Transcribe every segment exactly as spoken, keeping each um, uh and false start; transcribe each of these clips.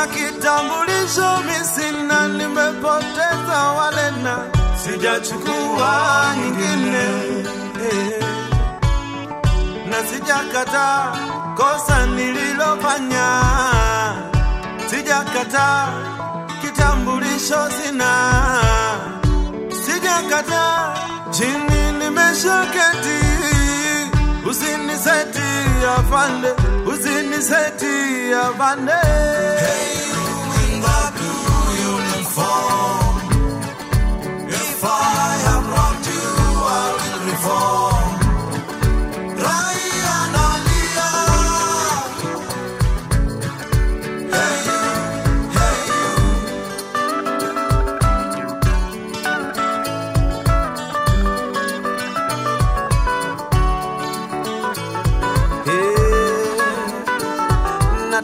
sina kitambulisho, mimi sina, nimepoteza wale na sijachukua nyingine, eh. Na sijakata kosa nililofanya, sijakata kitambulisho sina, sijakata chini nimeshoketi. Usiniseti afande, usiniseti afande. Hey you, in that blue uniform, if I have wronged you, I will reform. Ryan Aliyah. Hey you,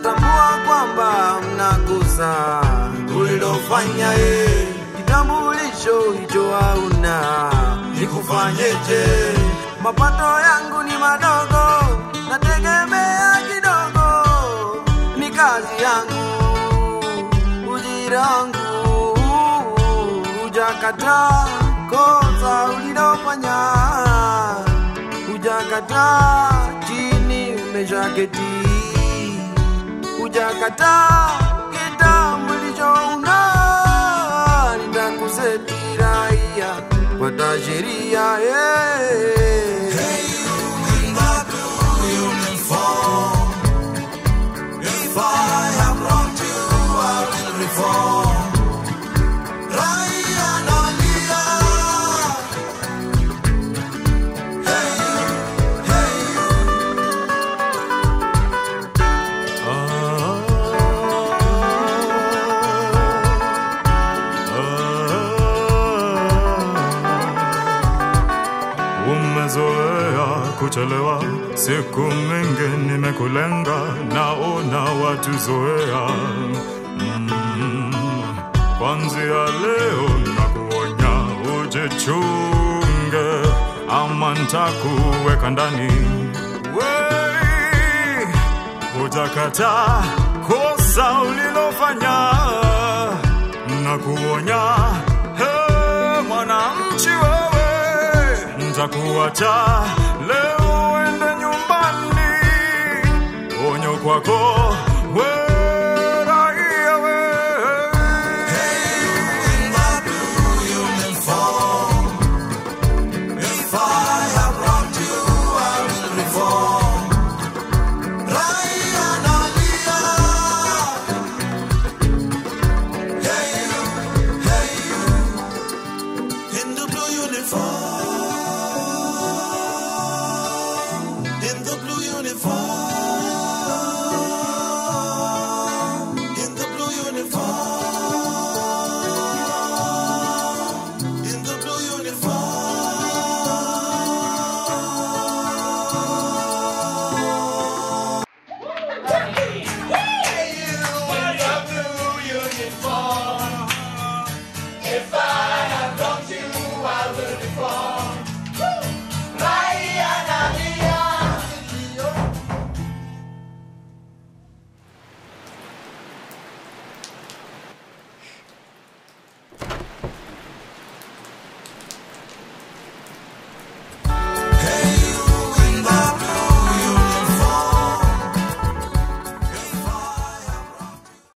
hey ulilofanya ye kitambulisho hicho hauna, nikufanyeje? Mapato yangu ni madogo, nategemea kidogo, ni kazi yangu, ujira wangu. Hujakata kosa ulilofanya, hujakata chini umeshaketi, hujakata Wata Jeria, yeah. Hey you, in that blue uniform, if I have wronged you, I will reform. Ryan Aliyah. Hey you, hey you. Oh, oh. Umezoea kuchelewa, siku mingi nimekulenga, naona watu zoea. mm-hmm. Kwanzia leo nakuonya, ujichunge, ama nitakuweka ndani. Wei, utakataa kosa ulilofanya, nakuonya, hey mwananchi wewe. Nitakuacha leo uende nyumbani, onyo kwako wewe raia wewe. Hey you, in that blue uniform, if I have wronged you, I will reform. Right.